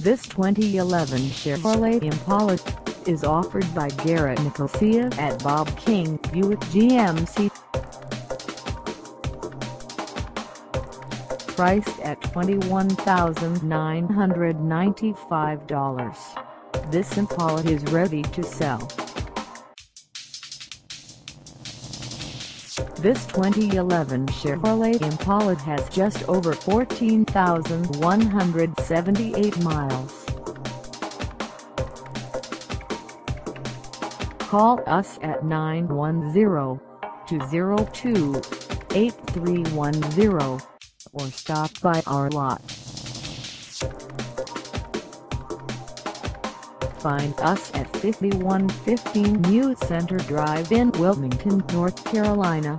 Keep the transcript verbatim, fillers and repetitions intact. This twenty eleven Chevrolet Impala is offered by Gary Nicosia at Bob King Buick G M C. Priced at twenty-one thousand nine hundred ninety-five dollars, this Impala is ready to sell. This twenty eleven Chevrolet Impala has just over fourteen thousand one hundred seventy-eight miles. Call us at nine one zero, two zero two, eight three one zero or stop by our lot. Find us at fifty-one fifteen New Center Drive in Wilmington, North Carolina,